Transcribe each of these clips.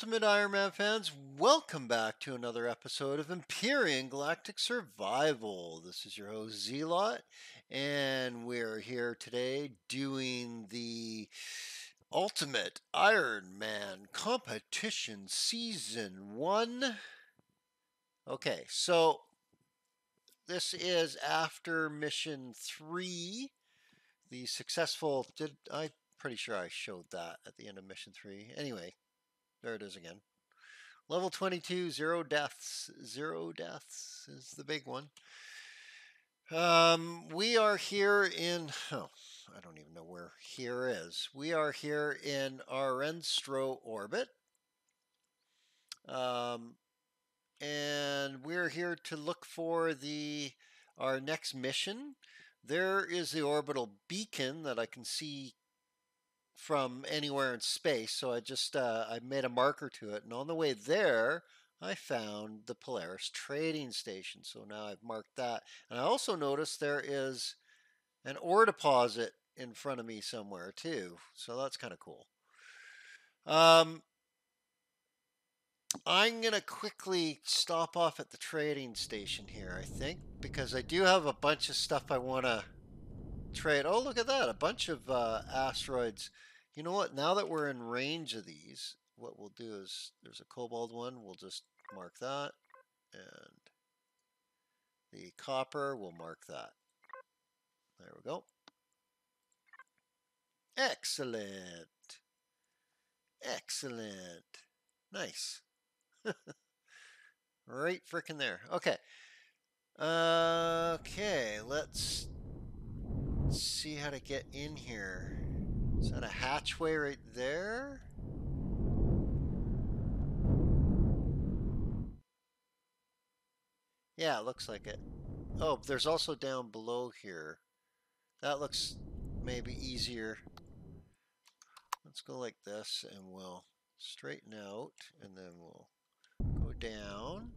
Ultimate Iron Man fans, welcome back to another episode of Empyrion Galactic Survival. This is your host Zeellott, and we're here today doing the Ultimate Iron Man Competition Season 1. Okay, so this is after Mission 3, the successful... I'm pretty sure I showed that at the end of Mission 3. Anyway. There it is again. Level 22, 0 deaths. 0 deaths is the big one. We are here in... Oh, I don't even know where here is. We are here in our Enstro orbit. And we're here to look for our next mission. There is the orbital beacon that I can see from anywhere in space, so I just I made a marker to it, and on the way there I found the Polaris trading station, so now I've marked that. And I also noticed there is an ore deposit in front of me somewhere too, so that's kind of cool. I'm gonna quickly stop off at the trading station here, I think, because I do have a bunch of stuff I want to trade. Oh, look at that, a bunch of asteroids. You know what, now that we're in range of these, what we'll do is, there's a cobalt one, we'll just mark that, and the copper, we'll mark that. There we go. Excellent. Excellent. Nice. Right frickin' there. Okay. Okay, let's see how to get in here. Is that a hatchway right there? Yeah, it looks like it. Oh, there's also down below here. That looks maybe easier. Let's go like this, and we'll straighten out, and then we'll go down.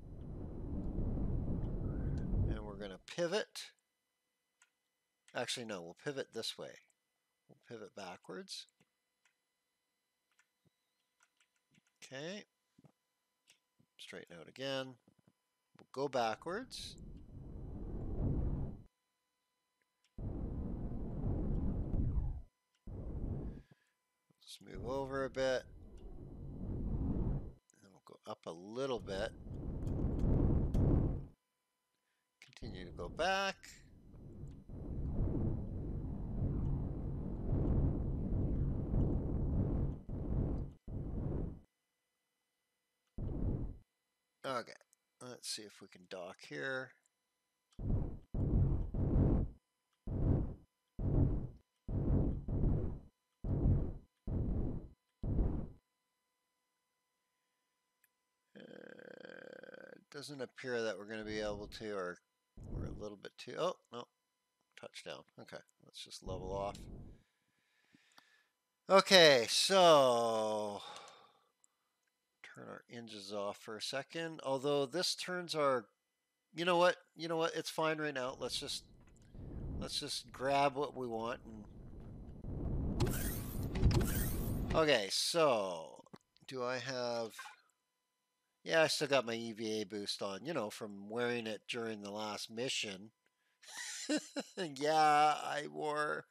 And we're going to pivot. Actually, no, we'll pivot this way. We'll pivot backwards. Okay. Straighten out again. We'll go backwards. Let's move over a bit. And then we'll go up a little bit. Continue to go back. Okay, let's see if we can dock here. It doesn't appear that we're going to be able to, or we're a little bit too... Oh, no. Touchdown. Okay, let's just level off. Okay, so... Turn our engines off for a second, although this turns our... you know what, it's fine right now. Let's just grab what we want. And okay, so do I have... yeah, I still got my EVA boost on, you know, from wearing it during the last mission. Yeah, I wore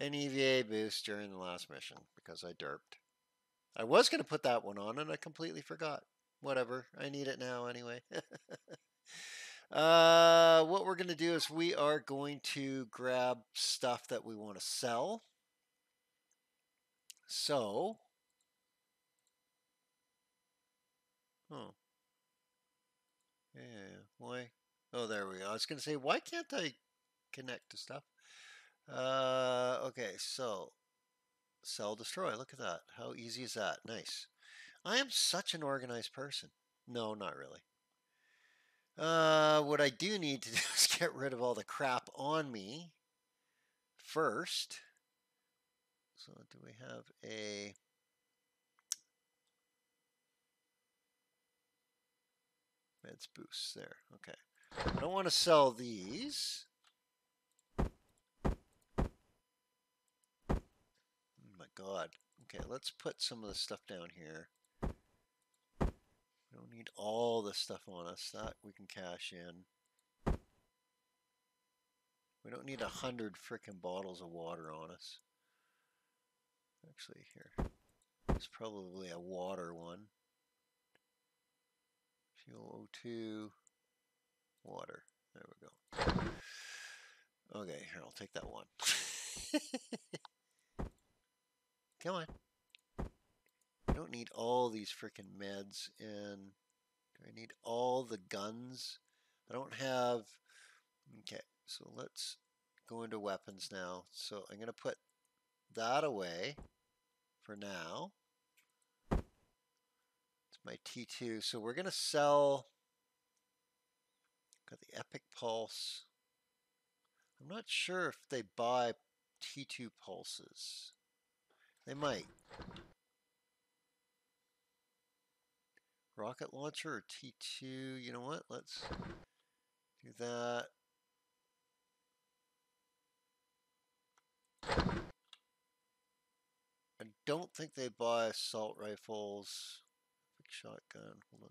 an EVA boost during the last mission because I derped. I was going to put that one on, and I completely forgot. Whatever. I need it now anyway. What we're going to do is we are going to grab stuff that we want to sell. So. Oh. Yeah. Why? Oh, there we go. I was going to say, why can't I connect to stuff? Okay, so. Sell, destroy. Look at that. How easy is that? Nice. I am such an organized person. No, not really. What I do need to do is get rid of all the crap on me first. So do we have a... Meds boost there. Okay. I don't want to sell these. God. Okay, let's put some of the stuff down here. need all this stuff on us. That we can cash in. We don't need 100 frickin' bottles of water on us. Actually, here. It's probably a water one. Fuel O2. Water. There we go. Okay, here, I'll take that one. Come on. I don't need all these frickin' meds, and do I need all the guns? I don't have... Okay, so let's go into weapons now. So I'm going to put that away for now. It's my T2. So we're going to sell... Got the Epic Pulse. I'm not sure if they buy T2 pulses. They might. Rocket launcher or T2? You know what? Let's do that. I don't think they buy assault rifles. Epic shotgun. Hold on.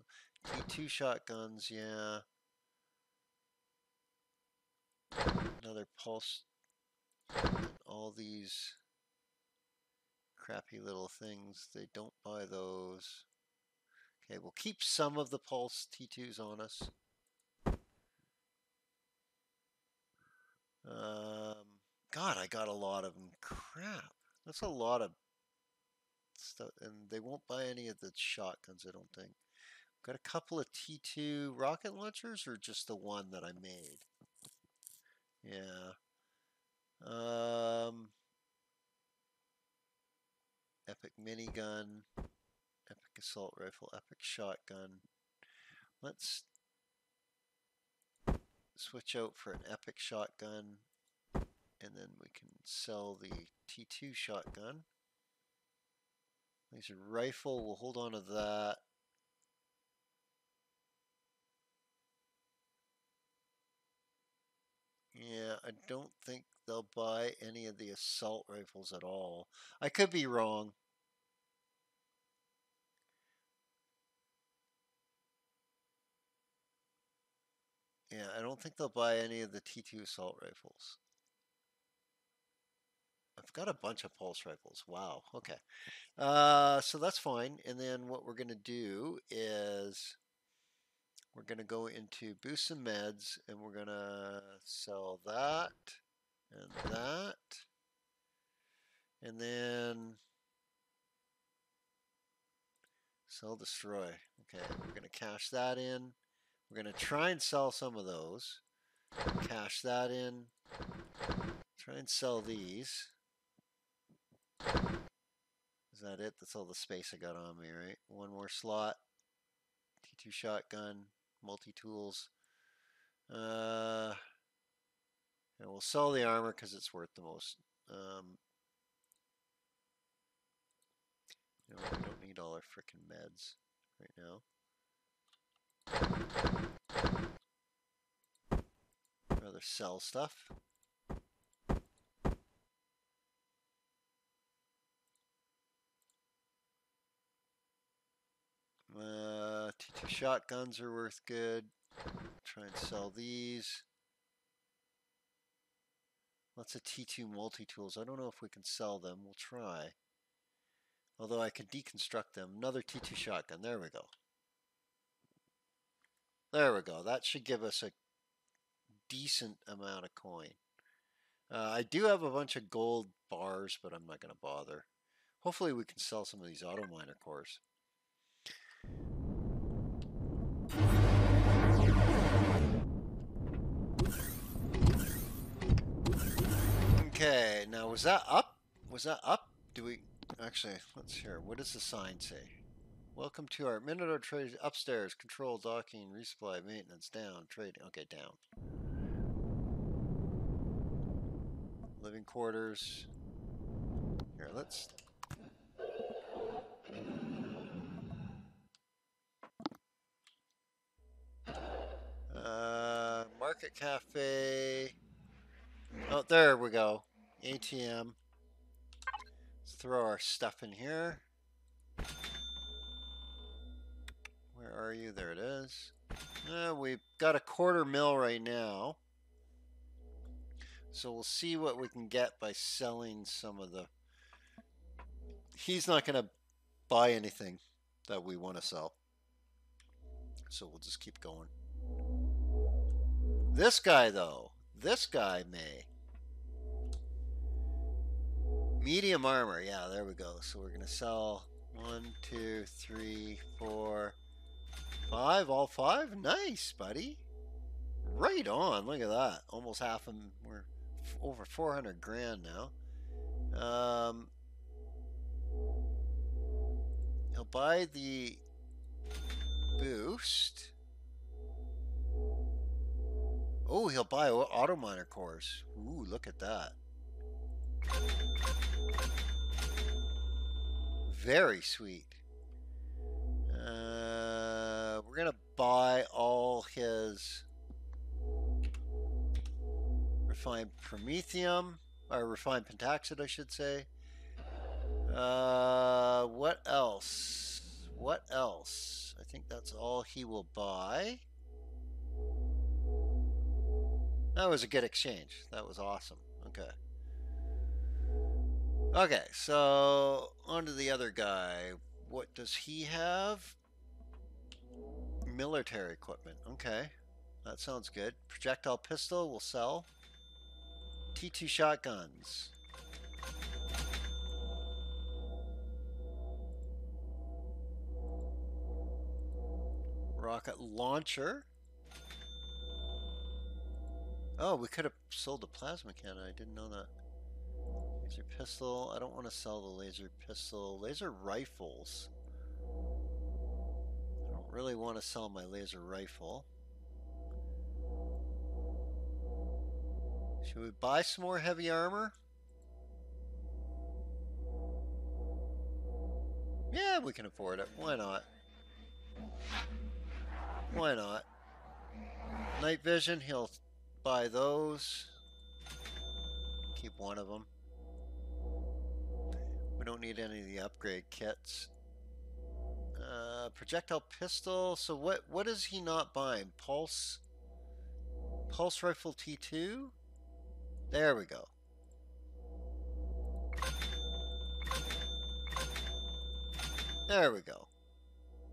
T2 shotguns, yeah. Another pulse. All these crappy little things, they don't buy those. Okay, we'll keep some of the pulse T2s on us. God, I got a lot of them. Crap. That's a lot of stuff. And they won't buy any of the shotguns, I don't think. Got a couple of T2 rocket launchers or just the one that I made? Yeah. Epic Minigun. Epic Assault Rifle, Epic Shotgun. Let's switch out for an Epic Shotgun, and then we can sell the T2 shotgun. Laser Rifle, we'll hold on to that. Yeah, I don't think they'll buy any of the assault rifles at all. I could be wrong. Yeah, I don't think they'll buy any of the T2 assault rifles. I've got a bunch of pulse rifles. Wow. Okay. So that's fine. And then what we're going to do is we're going to go into boost and meds, and we're going to sell that and that. And then sell destroy. Okay. We're going to cash that in. We're going to try and sell some of those. Cash that in. Try and sell these. Is that it? That's all the space I got on me, right? One more slot. T2 shotgun. Multi-tools. And we'll sell the armor because it's worth the most. You know, we don't need all our frickin' meds right now. Rather sell stuff. T2 shotguns are worth good. Try and sell these. Lots of T2 multi-tools. I don't know if we can sell them. We'll try. Although I could deconstruct them. Another T2 shotgun. There we go. There we go. That should give us a decent amount of coin. I do have a bunch of gold bars, but I'm not going to bother. Hopefully we can sell some of these auto miner cores. Okay, now was that up? Was that up? Do we... Actually, let's hear. What does the sign say? Welcome to our Minotaur trade upstairs. Control, docking, resupply, maintenance, down, trade. Okay, down. Living quarters. Here, let's... Market Cafe. Oh, there we go. ATM. Let's throw our stuff in here. Where are you? There it is. We've got $250,000 right now. So we'll see what we can get by selling some of the... He's not going to buy anything that we want to sell. So we'll just keep going. This guy, though. This guy may. Medium armor. Yeah, there we go. So we're going to sell 1, 2, 3, 4, 5. All 5? Nice, buddy. Right on. Look at that. Almost half of them. We're over 400 grand now. He'll buy the boost. Oh, he'll buy auto miner cores. Ooh, look at that. Very sweet. We're going to buy all his refined promethium, or refined pentaxid, I should say. What else? What else? I think that's all he will buy. That was a good exchange. That was awesome. Okay. Okay, so on to the other guy. What does he have? Military equipment. Okay, that sounds good. Projectile pistol will sell. T2 shotguns. Rocket launcher. Oh, we could have sold the plasma cannon. I didn't know that. Laser pistol. I don't want to sell the laser pistol. Laser rifles. I don't really want to sell my laser rifle. Should we buy some more heavy armor? Yeah, we can afford it. Why not? Why not? Night vision. He'll buy those. Keep one of them. We don't need any of the upgrade kits. Projectile pistol. So what is he not buying? Pulse rifle T2. There we go. There we go.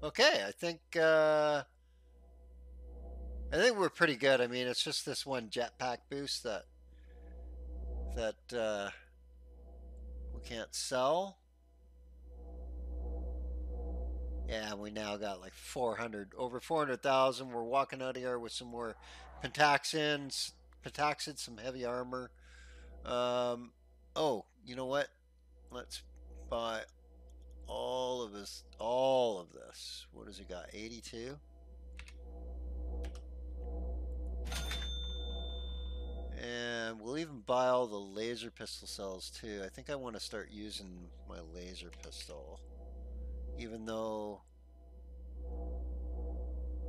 Okay, I think we're pretty good. I mean, it's just this one jetpack boost that we can't sell. Yeah, we now got like over 400,000. We're walking out of here with some more pentaxins, some heavy armor. Oh, you know what? Let's buy all of this. What has he got? 82. And we'll even buy all the laser pistol cells too. I think I want to start using my laser pistol. Even though...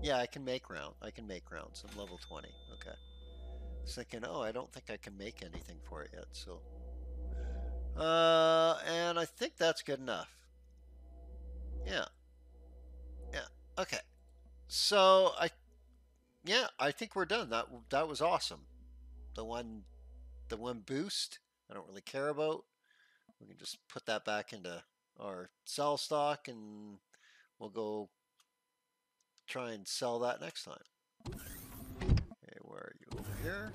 Yeah, I can make rounds. I'm level 20. Okay. I was thinking, oh, I don't think I can make anything for it yet, so... and I think that's good enough. Yeah. Yeah. Okay. So, I think we're done. That was awesome. The one boost I don't really care about. We can just put that back into our sell stock and we'll go try and sell that next time. Okay, where are you? Over here.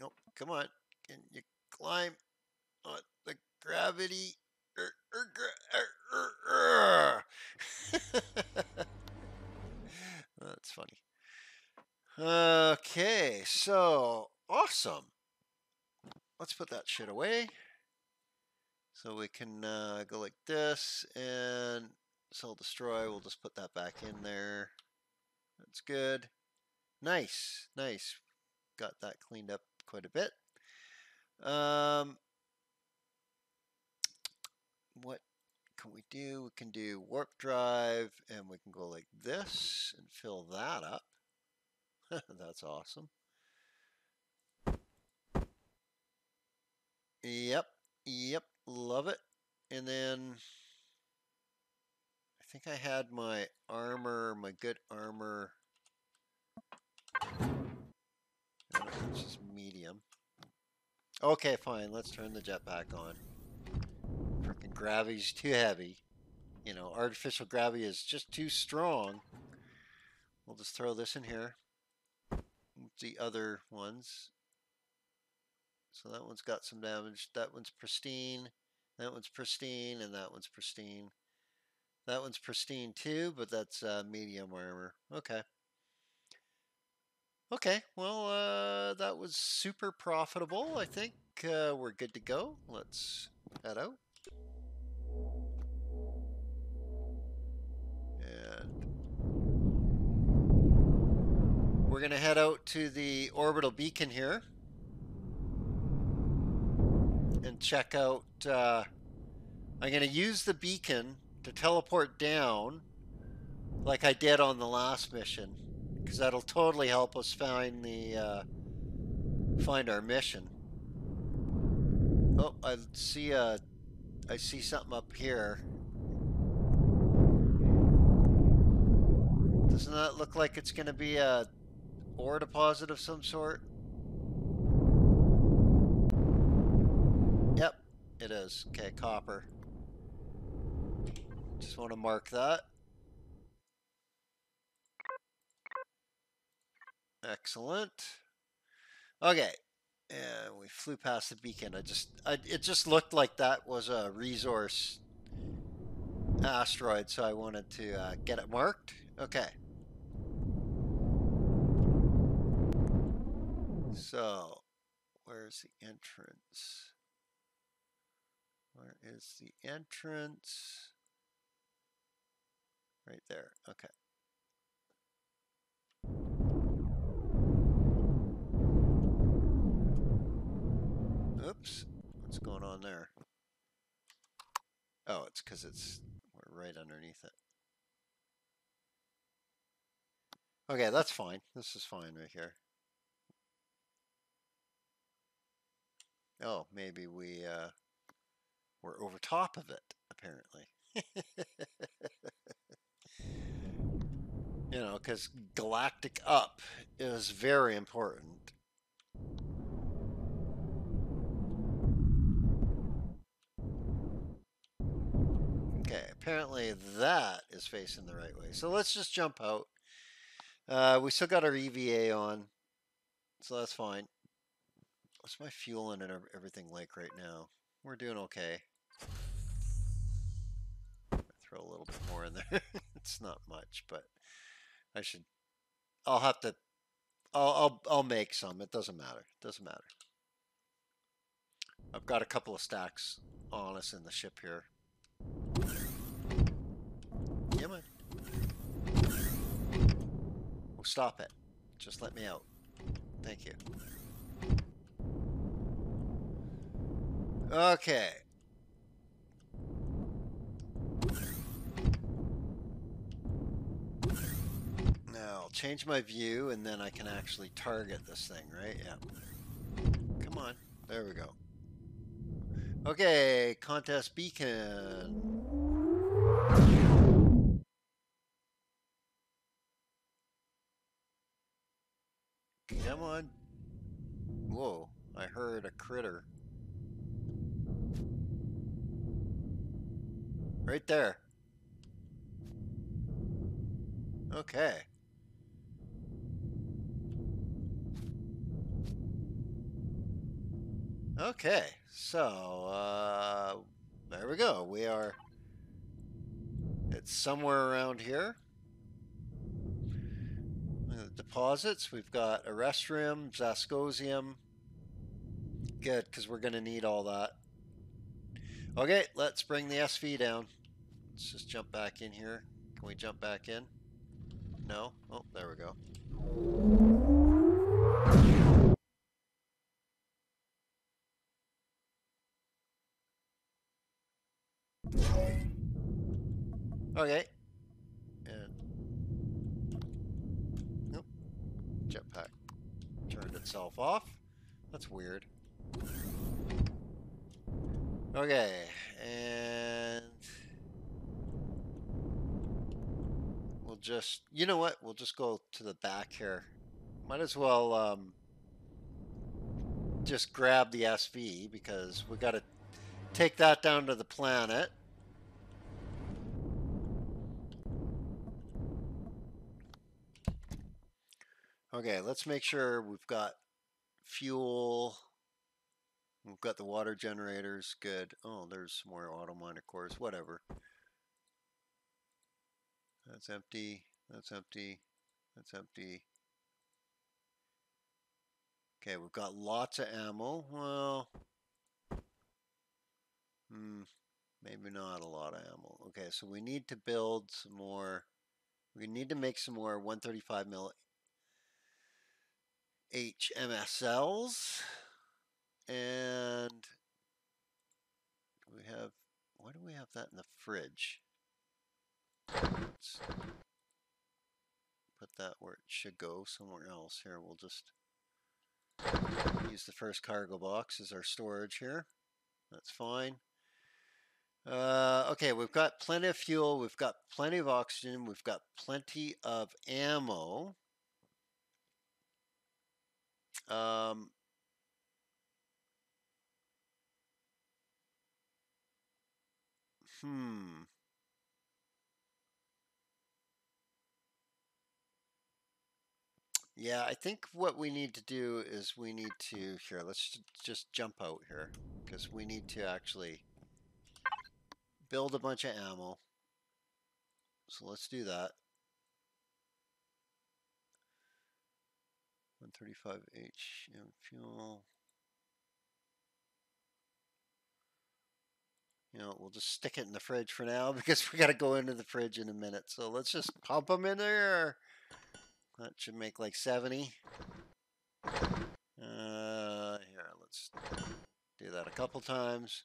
Nope, come on. Can you climb on the gravity? That's funny. Okay, so awesome. Let's put that shit away. So we can go like this and sell destroy. We'll just put that back in there. That's good. Nice, nice. Got that cleaned up quite a bit. What can we do? We can do warp drive and we can go like this and fill that up. That's awesome. Yep, love it. And then I think I had my armor, my good armor. It's just medium. Okay, fine. Let's turn the jetpack on. Freaking gravity's too heavy. You know, artificial gravity is just too strong. We'll just throw this in here. The other ones. So that one's got some damage. That one's pristine. That one's pristine, and that one's pristine. That one's pristine too, but that's medium armor. Okay. Okay, well, that was super profitable. I think we're good to go. Let's head out. And we're gonna head out to the orbital beacon here and check out, I'm gonna use the beacon to teleport down like I did on the last mission. Because that'll totally help us find the find our mission. Oh, I see something up here. Doesn't that look like it's going to be a ore deposit of some sort? Yep, it is. Okay, copper. Just want to mark that. Excellent. Okay, and we flew past the beacon. It just looked like that was a resource asteroid, so I wanted to get it marked. Okay. So, where's the entrance? Where is the entrance? Right there. Okay. Oops, what's going on there? Oh, it's because we're right underneath it. Okay, that's fine. This is fine right here. Oh, maybe we're over top of it, apparently. You know, because galactic up is very important. Okay, apparently that is facing the right way. So let's just jump out. We still got our EVA on, so that's fine. What's my fuel and everything like right now? We're doing okay. Throw a little bit more in there. It's not much, but I should. I'll have to. I'll make some. It doesn't matter. It doesn't matter. I've got a couple of stacks on us in the ship here. Come on. Oh, stop it. Just let me out. Thank you. Okay. Now, I'll change my view and then I can actually target this thing, right? Yeah. Come on. There we go. Okay, contest beacon. Come on. Whoa, I heard a critter. Right there. Okay. Okay, so, there we go. We are... It's somewhere around here. Deposits, we've got a restrium, Zaskosium. Good, because we're going to need all that. Okay, let's bring the SV down. Let's just jump back in here. Can we jump back in? No? Oh, there we go. Okay. Jetpack turned itself off. That's weird. Okay, and we'll just, you know what, we'll just go to the back here. Might as well just grab the SV because we got to take that down to the planet. Okay, let's make sure we've got fuel. We've got the water generators. Good. Oh, there's more auto mine, of course. Whatever. That's empty. That's empty. That's empty. Okay, we've got lots of ammo. Well, maybe not a lot of ammo. Okay, so we need to build some more. We need to make some more 135 mil HMSLs. And we have, why do we have that in the fridge? Let's put that where it should go, somewhere else here. We'll just use the first cargo box as our storage here. That's fine. Okay, we've got plenty of fuel. We've got plenty of oxygen. We've got plenty of ammo. Yeah, I think what we need to do is we need to, here, let's just jump out here because we need to actually build a bunch of ammo. So let's do that. 135H and fuel. You know, we'll just stick it in the fridge for now because we got to go into the fridge in a minute. So let's just pump them in there. That should make like 70. Here, let's do that a couple times.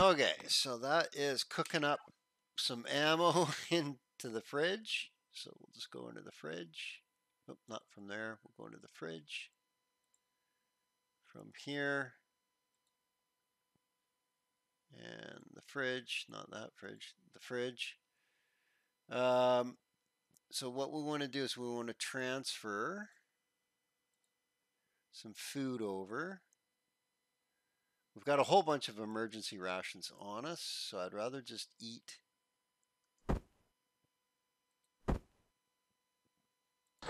Okay, so that is cooking up some ammo into the fridge. So we'll just go into the fridge. Nope, not from there. We'll go into the fridge. From here. And the fridge, not that fridge, the fridge. So what we want to do is we want to transfer some food over. We've got a whole bunch of emergency rations on us, so I'd rather just eat.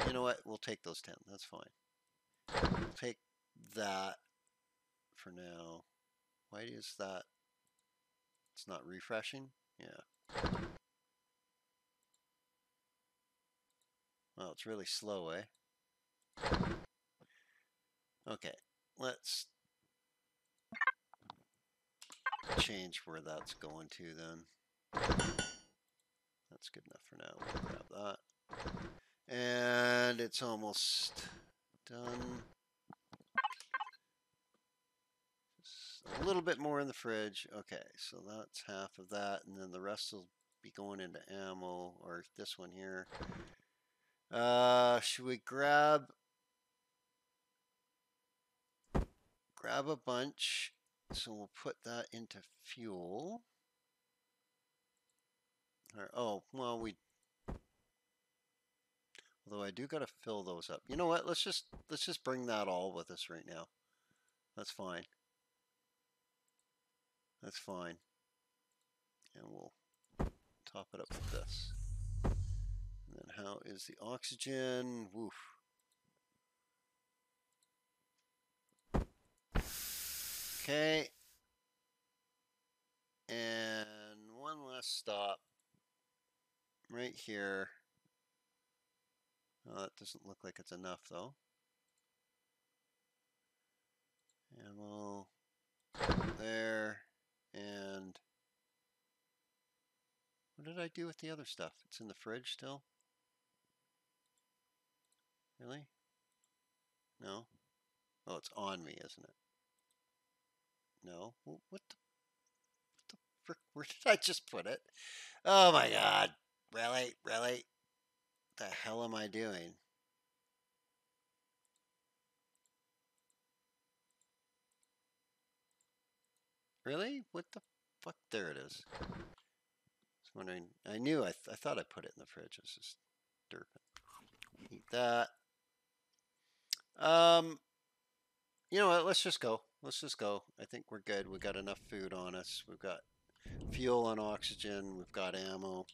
You know what? We'll take those 10. That's fine. We'll take that for now. Why is that? It's not refreshing? Yeah. Well, it's really slow, eh? Okay, let's change where that's going to then. That's good enough for now. We'll grab that. And it's almost done. A little bit more in the fridge. Okay, so that's half of that, and then the rest will be going into ammo, or this one here. Should we grab a bunch? So we'll put that into fuel. Or, oh, well, although I do gotta fill those up. You know what? Let's just bring that all with us right now. That's fine. That's fine. And we'll top it up with this. And then how is the oxygen? Woof. Okay. And one last stop. Right here. Oh, that doesn't look like it's enough though. And we'll there. And what did I do with the other stuff? It's in the fridge still? Really? No? Oh, it's on me, isn't it? No? What the frick? Where did I just put it? Oh my god. Really? Really? What the hell am I doing? Really? What the fuck? There it is. I was wondering. I knew. I thought I put it in the fridge. It's just dirt. Eat that. You know what? Let's just go. Let's just go. I think we're good. We got enough food on us. We've got fuel and oxygen. We've got ammo.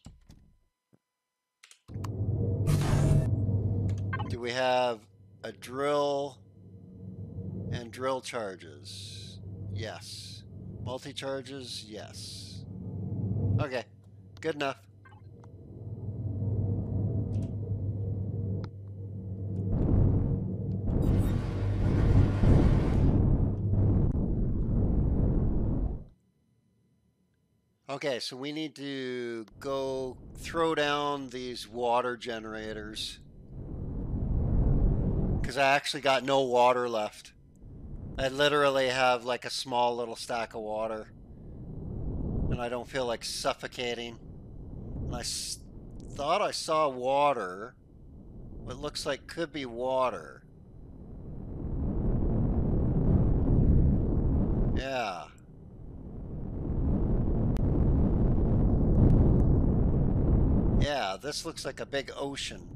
Do we have a drill and drill charges? Yes. Multi-charges? Yes. Okay. Good enough. Okay, so we need to go throw down these water generators. Because I actually got no water left. I literally have like a small little stack of water. And I don't feel like suffocating. And I thought I saw water. What looks like could be water. Yeah. Yeah, this looks like a big ocean.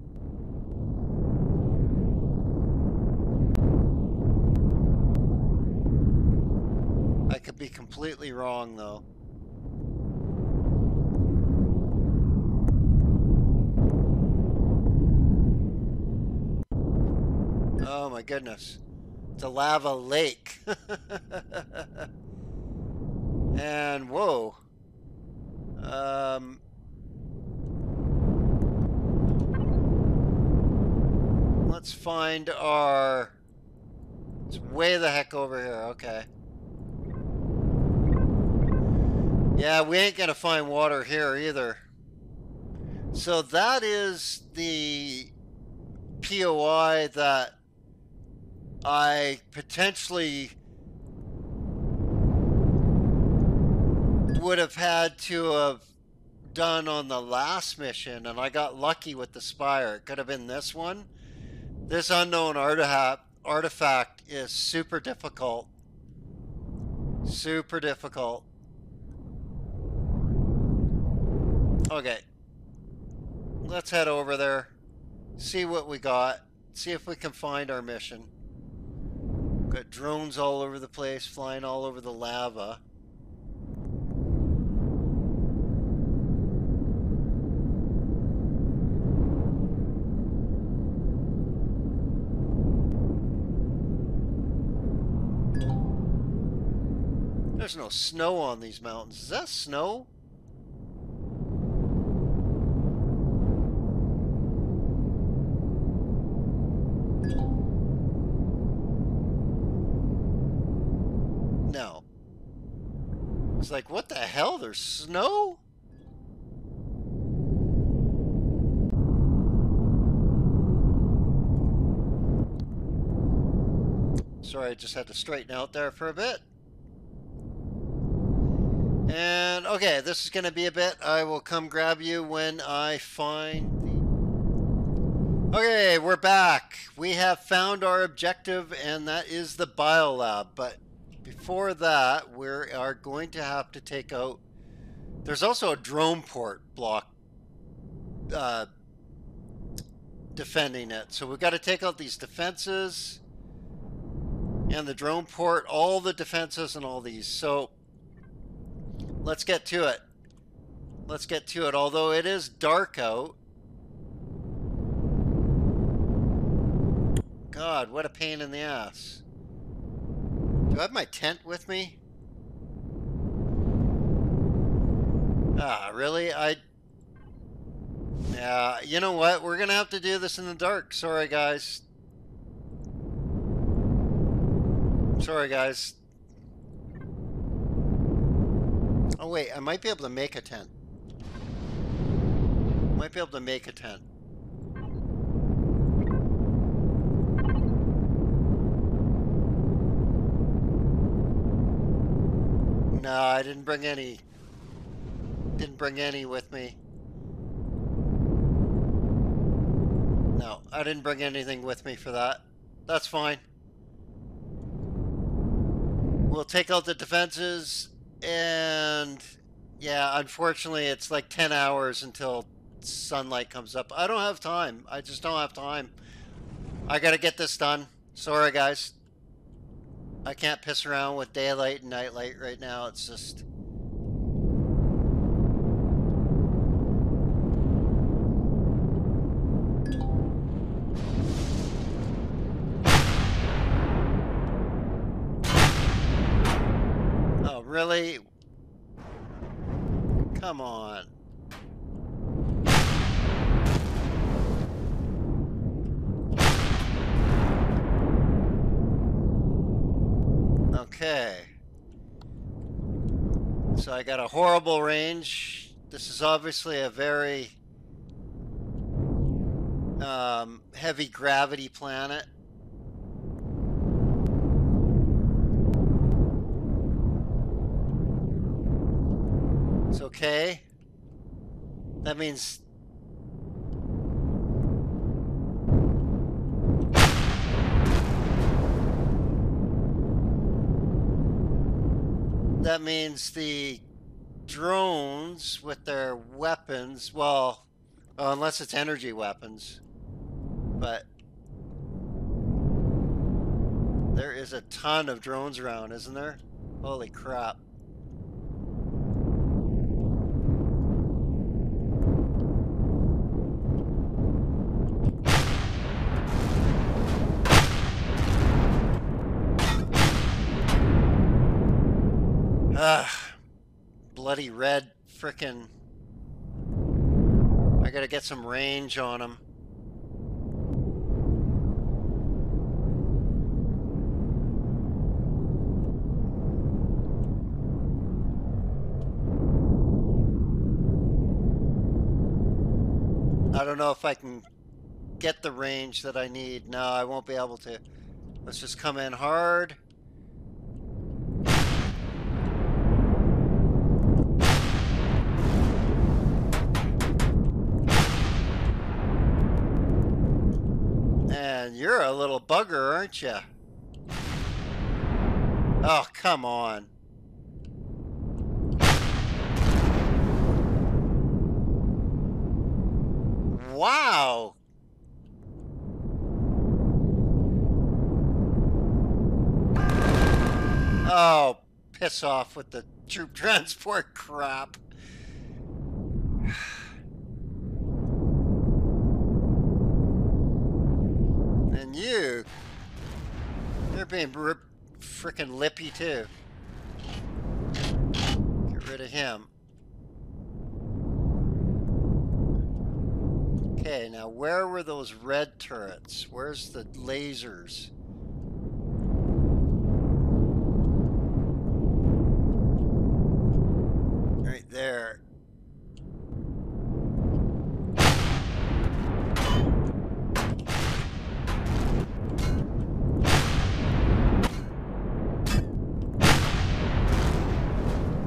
I could be completely wrong, though. Oh my goodness. It's a lava lake. And whoa. Let's find our... It's way the heck over here, okay. Yeah, we ain't gonna find water here either. So that is the POI that I potentially would have had to have done on the last mission, and I got lucky with the Spire. It could have been this one. This unknown artifact is super difficult. Super difficult. Okay. Let's head over there. See what we got. See if we can find our mission. Got drones all over the place, flying all over the lava. There's no snow on these mountains. Is that snow? No. It's like, what the hell? There's snow? Sorry, I just had to straighten out there for a bit. And, okay, this is going to be a bit. I will come grab you when I find the... Okay, we're back. We have found our objective, and that is the bio lab. But before that, we are going to have to take out... There's also a drone port block defending it. So we've got to take out these defenses and the drone port, all the defenses and all these. So... let's get to it. Let's get to it. Although it is dark out. God, what a pain in the ass. Do I have my tent with me? Ah, really? Yeah, you know what? We're going to have to do this in the dark. Sorry, guys. Sorry, guys. Oh wait, I might be able to make a tent. Might be able to make a tent. No, I didn't bring any. Didn't bring any with me. No, I didn't bring anything with me for that. That's fine. We'll take out the defenses. And yeah, unfortunately, it's like 10 hours until sunlight comes up. I don't have time. I just don't have time. I gotta get this done. Sorry, guys. I can't piss around with daylight and nightlight right now. It's just... Oh, really? Come on. Okay. So I got a horrible range. This is obviously a very heavy gravity planet. It's okay. That means... that means the drones with their weapons, well, unless it's energy weapons, but there is a ton of drones around, isn't there? Holy crap. Ugh, bloody red frickin'. I gotta get some range on him. I don't know if I can get the range that I need. No, I won't be able to. Let's just come in hard. You're a little bugger, aren't you? Oh, come on. Wow. Oh, piss off with the troop transport crap. And you're being frickin' lippy too. Get rid of him. Okay, now where were those red turrets? Where's the lasers? Right there.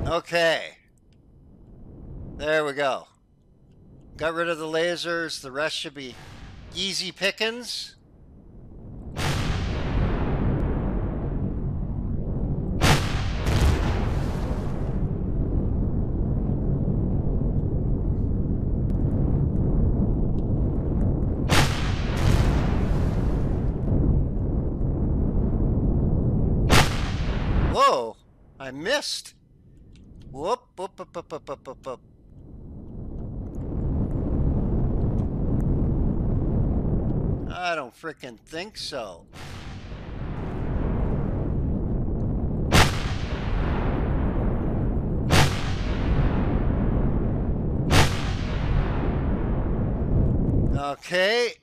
Okay, there we go. Got rid of the lasers. The rest should be easy pickings. Whoa, I missed. Whoop, whoop, whoop, whoop, whoop, whoop, whoop. I don't frickin' think so. Okay.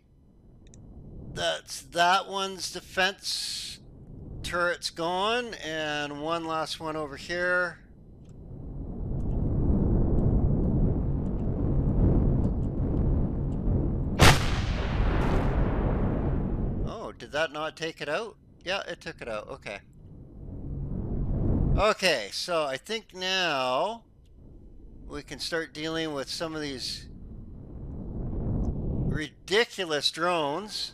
That's that one's defense turret's gone, and one last one over here. Did that not take it out? Yeah, it took it out. Okay. Okay, so I think now we can start dealing with some of these ridiculous drones.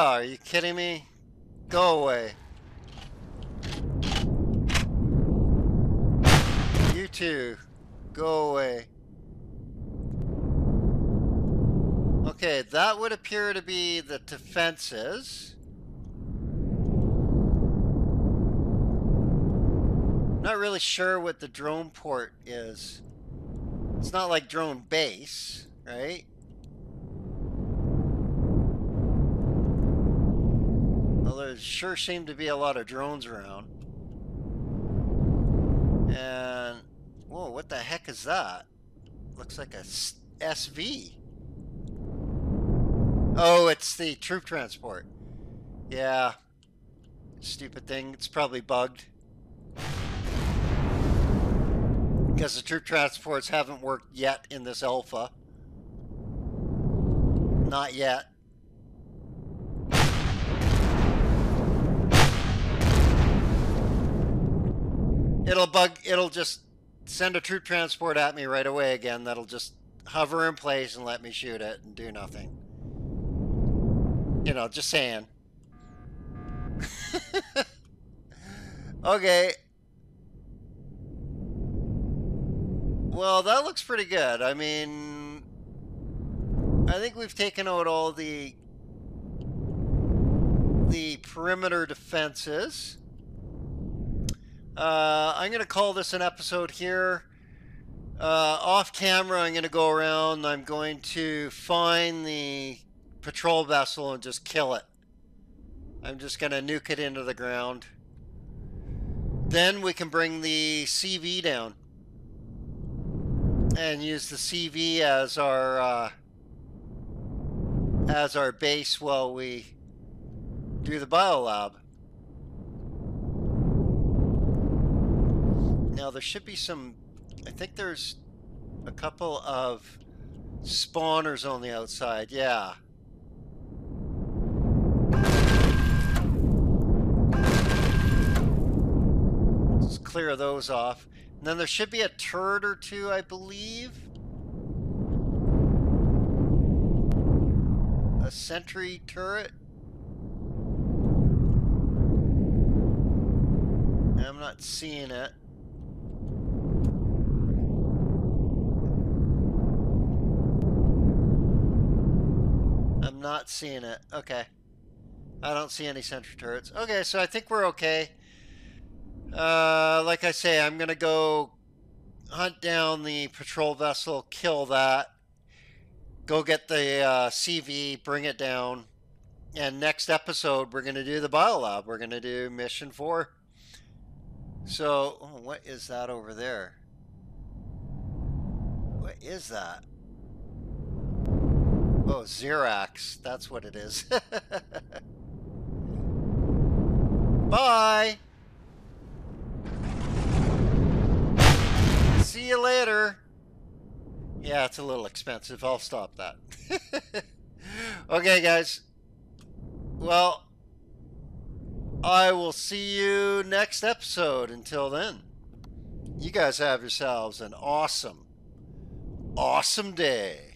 Oh, are you kidding me? Go away. You too. Go away. Okay, that would appear to be the defenses. Not really sure what the drone port is. It's not like drone base, right? Well, there sure seem to be a lot of drones around. And, whoa, what the heck is that? Looks like a SV. Oh, it's the troop transport. Yeah. Stupid thing. It's probably bugged. Because the troop transports haven't worked yet in this alpha. Not yet. It'll bug, it'll just send a troop transport at me right away again. That'll just hover in place and let me shoot it and do nothing. You know, just saying. Okay. Well, that looks pretty good. I mean, I think we've taken out all the perimeter defenses. I'm going to call this an episode here. Off camera, I'm going to go around. I'm going to find the patrol vessel and just kill it. I'm just going to nuke it into the ground. Then we can bring the CV down. And use the CV as our base while we do the bio lab. Now there should be some, I think there's a couple of spawners on the outside. Yeah. Just clear those off. And then there should be a turret or two, I believe. A sentry turret. I'm not seeing it. I'm not seeing it. Okay. I don't see any sentry turrets. Okay, so I think we're okay. Like I say, I'm going to go hunt down the patrol vessel, kill that, go get the CV, bring it down, and next episode we're going to do the biolab. We're going to do mission 4. So, oh, what is that over there? What is that? Oh, Xerox. That's what it is. Bye! See you later. Yeah, it's a little expensive. I'll stop that. Okay, guys. Well, I will see you next episode. Until then, you guys have yourselves an awesome, awesome day.